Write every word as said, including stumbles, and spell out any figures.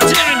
the day.